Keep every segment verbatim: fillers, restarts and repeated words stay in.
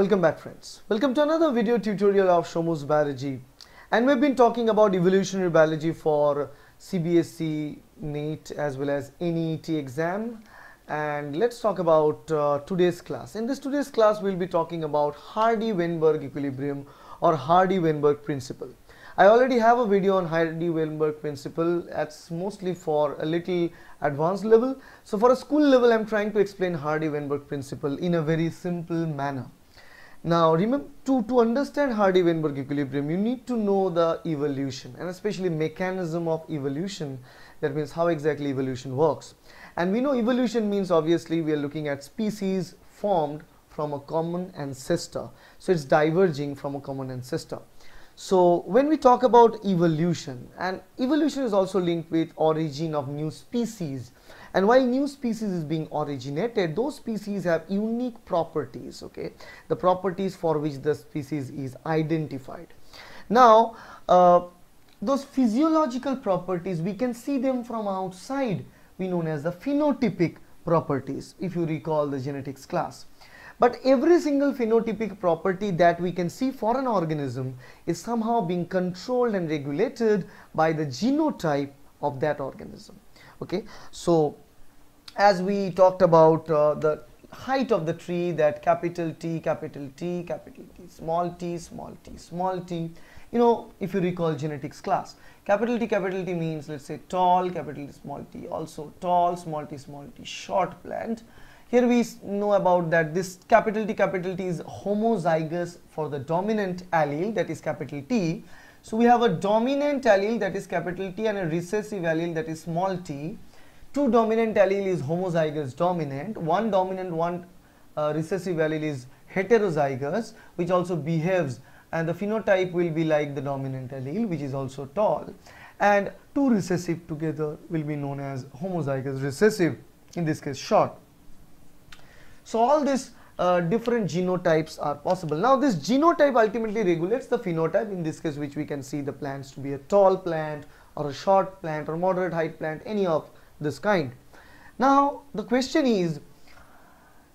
Welcome back, friends. Welcome to another video tutorial of Shomu's Biology, and we've been talking about evolutionary biology for C B S E, NET as well as N E T exam. And let's talk about uh, today's class. In this today's class, we'll be talking about Hardy-Weinberg Equilibrium or Hardy-Weinberg Principle. I already have a video on Hardy-Weinberg Principle. That's mostly for a little advanced level. So for a school level, I'm trying to explain Hardy-Weinberg Principle in a very simple manner. Now remember, to, to understand Hardy-Weinberg Equilibrium, you need to know the evolution and especially mechanism of evolution. That means how exactly evolution works. And we know evolution means obviously we are looking at species formed from a common ancestor. So it's diverging from a common ancestor. So when we talk about evolution, and evolution is also linked with origin of new species. And while new species is being originated, those species have unique properties, okay, the properties for which the species is identified. Now, uh, those physiological properties, we can see them from outside, we known as the phenotypic properties, if you recall the genetics class. But every single phenotypic property that we can see for an organism is somehow being controlled and regulated by the genotype of that organism. Okay, so as we talked about uh, the height of the tree, that capital T, capital T, capital T, small t, small t, small t, you know, if you recall genetics class, capital T, capital T means, let's say, tall, capital T, small t, also tall, small t, small t, short plant. Here we know about that this capital T, capital T is homozygous for the dominant allele, that is capital T. So we have a dominant allele, that is capital T, and a recessive allele, that is small t. Two dominant allele is homozygous dominant, one dominant, one uh, recessive allele is heterozygous, which also behaves, and the phenotype will be like the dominant allele, which is also tall, and two recessive together will be known as homozygous recessive, in this case short. So all these uh, different genotypes are possible. Now this genotype ultimately regulates the phenotype, in this case which we can see the plants to be a tall plant or a short plant or moderate height plant, any of this kind. Now the question is,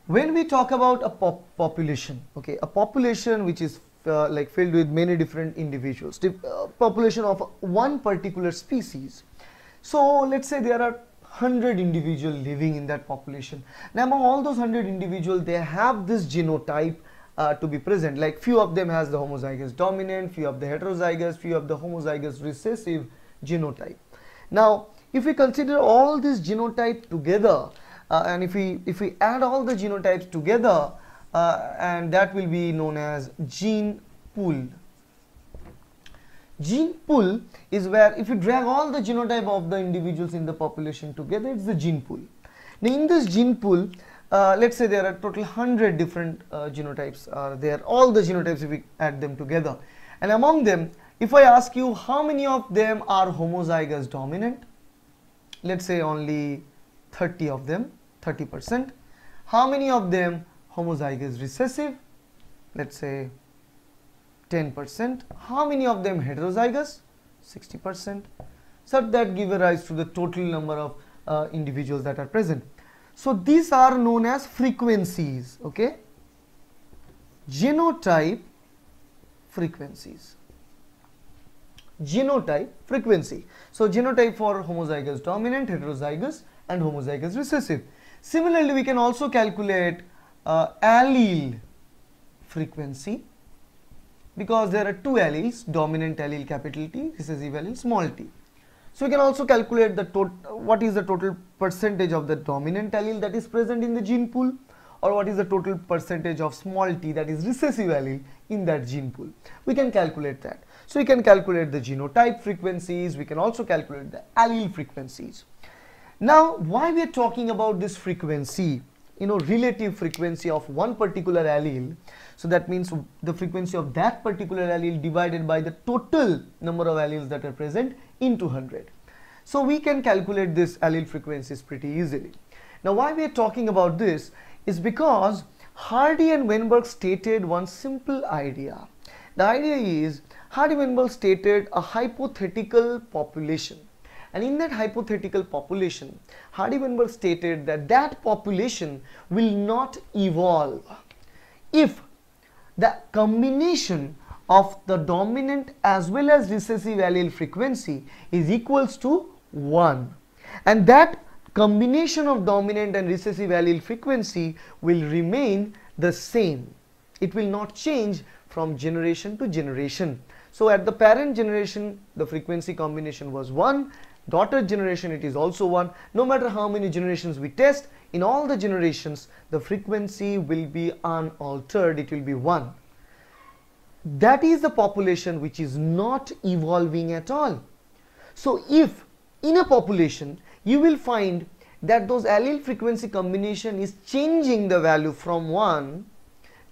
when we talk about a pop population, okay, a population which is uh, like filled with many different individuals, uh, population of one particular species. So let's say there are one hundred individuals living in that population. Now among all those one hundred individuals, they have this genotype uh, to be present, like few of them has the homozygous dominant, few of the heterozygous, few of the homozygous recessive genotype. Now if we consider all this genotype together, uh, and if we if we add all the genotypes together, uh, and that will be known as gene pool. Gene pool is where if you drag all the genotype of the individuals in the population together, it's the gene pool. Now in this gene pool, uh, let's say there are total one hundred different uh, genotypes are there, all the genotypes if we add them together. And among them, if I ask you how many of them are homozygous dominant, let's say only thirty of them, thirty percent. How many of them homozygous recessive, let's say ten percent. How many of them heterozygous? sixty percent. So that gives rise to the total number of uh, individuals that are present. So these are known as frequencies, okay? Genotype frequencies. Genotype frequency. So genotype for homozygous dominant, heterozygous, and homozygous recessive. Similarly, we can also calculate uh, allele frequency, because there are two alleles, dominant allele capital T, recessive allele small t. So we can also calculate the total, what is the total percentage of the dominant allele that is present in the gene pool, or what is the total percentage of small t, that is recessive allele, in that gene pool. We can calculate that. So we can calculate the genotype frequencies, we can also calculate the allele frequencies. Now why we are talking about this frequency, you know, relative frequency of one particular allele. So that means the frequency of that particular allele divided by the total number of alleles that are present into one hundred. So we can calculate this allele frequencies pretty easily. Now why we are talking about this is because Hardy and Weinberg stated one simple idea. The idea is, Hardy-Weinberg stated a hypothetical population. And in that hypothetical population, Hardy-Weinberg stated that that population will not evolve if the combination of the dominant as well as recessive allele frequency is equals to one, and that combination of dominant and recessive allele frequency will remain the same. It will not change from generation to generation. So at the parent generation the frequency combination was one, daughter generation it is also one. No matter how many generations we test, in all the generations the frequency will be unaltered, it will be one. That is the population which is not evolving at all. So if in a population you will find that those allele frequency combination is changing the value from one,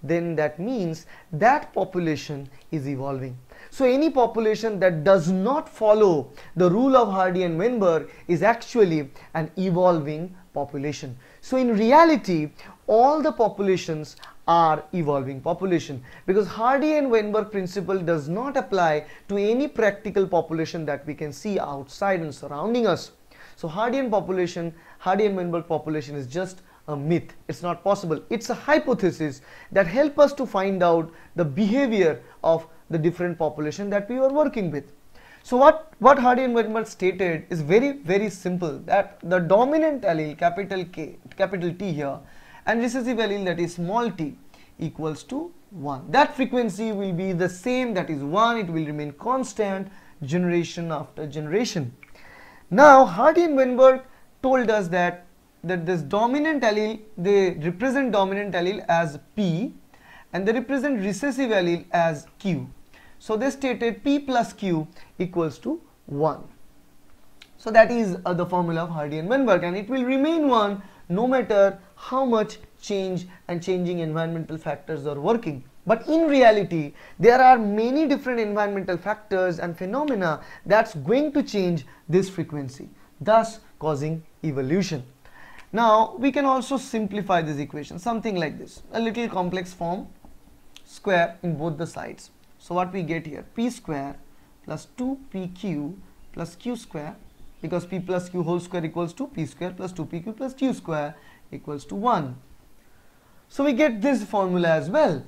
then that means that population is evolving. So any population that does not follow the rule of Hardy and Weinberg is actually an evolving population. So in reality all the populations are evolving population, because Hardy and Weinberg principle does not apply to any practical population that we can see outside and surrounding us. So Hardy and population, Hardy and Weinberg population is just a myth. It's not possible. It's a hypothesis that help us to find out the behavior of the different population that we are working with. So what, what Hardy and Weinberg stated is very very simple, that the dominant allele capital K, capital T here, and recessive allele that is small t equals to one. That frequency will be the same, that is one, it will remain constant generation after generation. Now Hardy and Weinberg told us that, that this dominant allele, they represent dominant allele as P and they represent recessive allele as Q. So they stated P plus Q equals to one. So that is uh, the formula of Hardy and Weinberg, and it will remain one no matter how much change and changing environmental factors are working. But in reality there are many different environmental factors and phenomena that's going to change this frequency, thus causing evolution. Now we can also simplify this equation something like this, a little complex form, square in both the sides. So what we get here, p square plus two p q plus q square, because p plus q whole square equals to p square plus two p q plus q square equals to one. So we get this formula as well.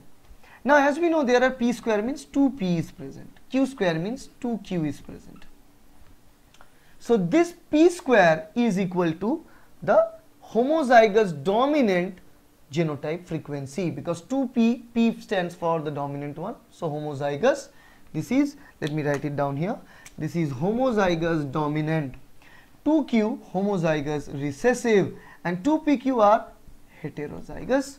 Now as we know, there are p square means two p is present, q square means two q is present. So this p square is equal to the homozygous dominant genotype frequency, because two p, p stands for the dominant one, so homozygous. This is, let me write it down here, this is homozygous dominant, two q homozygous recessive, and two p q are heterozygous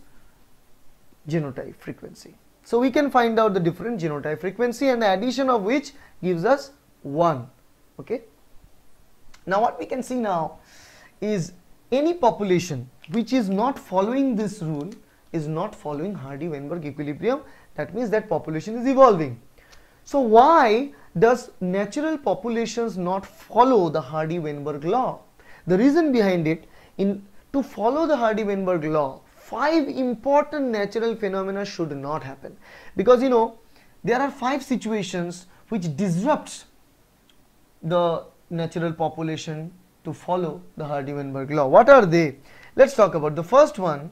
genotype frequency. So we can find out the different genotype frequency, and the addition of which gives us one. Okay, now what we can see now is any population which is not following this rule is not following Hardy-Weinberg equilibrium. That means that population is evolving. So why does natural populations not follow the Hardy-Weinberg law? The reason behind it, in to follow the Hardy-Weinberg law, five important natural phenomena should not happen, because you know there are five situations which disrupts the natural population to follow the Hardy-Weinberg law. What are they? Let's talk about the first one.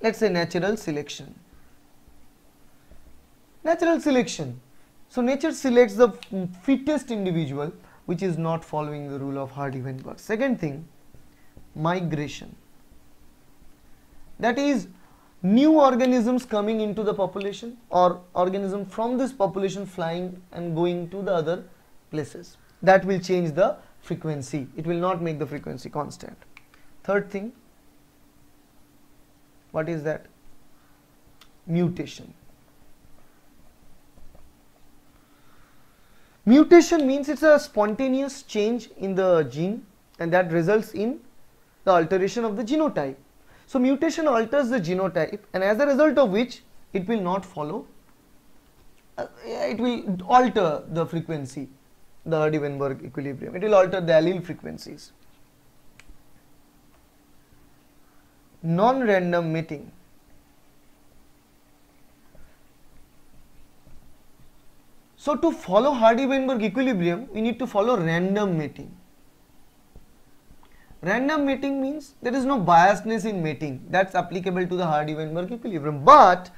Let's say natural selection. Natural selection. So nature selects the fittest individual, which is not following the rule of Hardy-Weinberg. Second thing, migration. That is new organisms coming into the population, or organism from this population flying and going to the other places. That will change the frequency. It will not make the frequency constant. Third thing, what is that? Mutation. Mutation means it's a spontaneous change in the gene, and that results in the alteration of the genotype. So mutation alters the genotype, and as a result of which it will not follow, uh, it will alter the frequency, the Hardy-Weinberg equilibrium. It will alter the allele frequencies. Non-random mating. So to follow Hardy-Weinberg equilibrium we need to follow random mating. Random mating means there is no biasness in mating, that's applicable to the Hardy-Weinberg equilibrium. But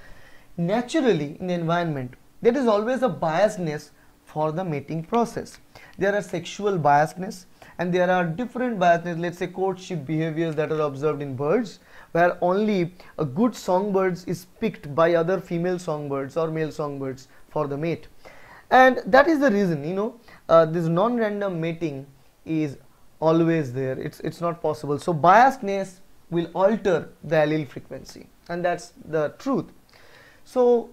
naturally in the environment, there is always a biasness for the mating process. There are sexual biasness and there are different biasness, let's say courtship behaviors that are observed in birds, where only a good songbird is picked by other female songbirds or male songbirds for the mate. And that is the reason, you know, uh, this non-random mating is always there. It's, it's not possible. So biasness will alter the allele frequency, and that's the truth. So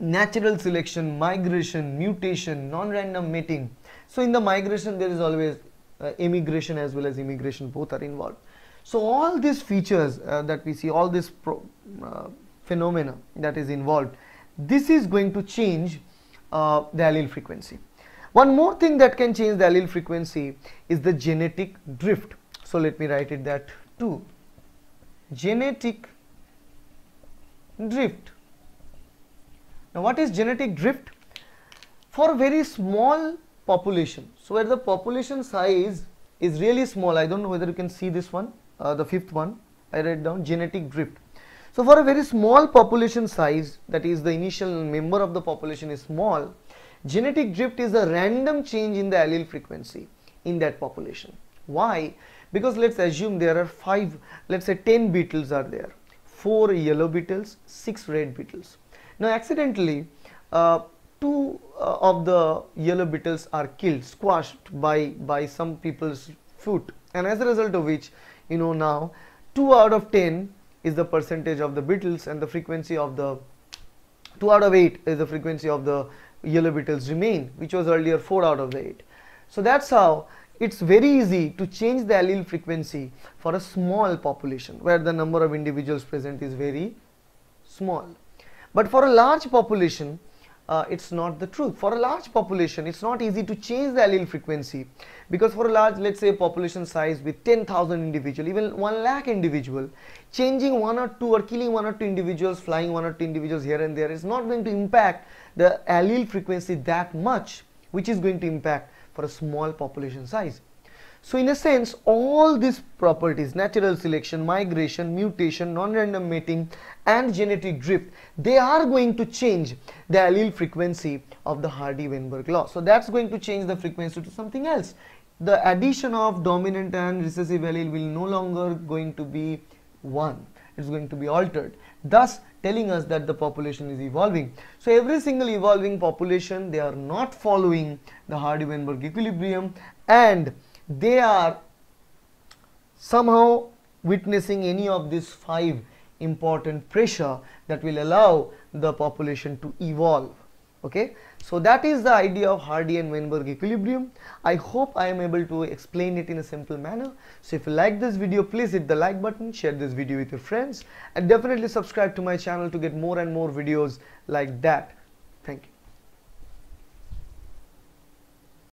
natural selection, migration, mutation, non-random mating. So in the migration there is always uh, emigration as well as immigration, both are involved. So all these features uh, that we see, all this pro, uh, phenomena that is involved, this is going to change uh, the allele frequency. One more thing that can change the allele frequency is the genetic drift. So let me write it that too. Genetic drift. Now what is genetic drift? For very small population, so where the population size is really small, I don't know whether you can see this one, uh, the fifth one, I write down genetic drift. So for a very small population size, that is the initial member of the population is small, genetic drift is a random change in the allele frequency in that population. Why? Because let's assume there are five, let's say ten beetles are there, four yellow beetles, six red beetles. Now accidentally uh, two uh, of the yellow beetles are killed, squashed by, by some people's foot, and as a result of which, you know, now two out of ten is the percentage of the beetles and the frequency of the two out of eight is the frequency of the yellow beetles remain, which was earlier four out of the eight. So that's how it's very easy to change the allele frequency for a small population where the number of individuals present is very small. But for a large population, uh, it's not the truth. For a large population, it's not easy to change the allele frequency, because for a large, let's say population size with ten thousand individuals, even one lakh individual, changing one or two or killing one or two individuals, flying one or two individuals here and there is not going to impact the allele frequency that much, which is going to impact for a small population size. So in a sense, all these properties, natural selection, migration, mutation, non-random mating and genetic drift, they are going to change the allele frequency of the Hardy-Weinberg law. So that's going to change the frequency to something else. The addition of dominant and recessive allele will no longer going to be one. It's going to be altered, thus telling us that the population is evolving. So every single evolving population, they are not following the Hardy-Weinberg equilibrium, and they are somehow witnessing any of these five important pressure that will allow the population to evolve. Okay, so that is the idea of Hardy and Weinberg equilibrium. I hope I am able to explain it in a simple manner. So if you like this video, please hit the like button, share this video with your friends, and definitely subscribe to my channel to get more and more videos like that. Thank you.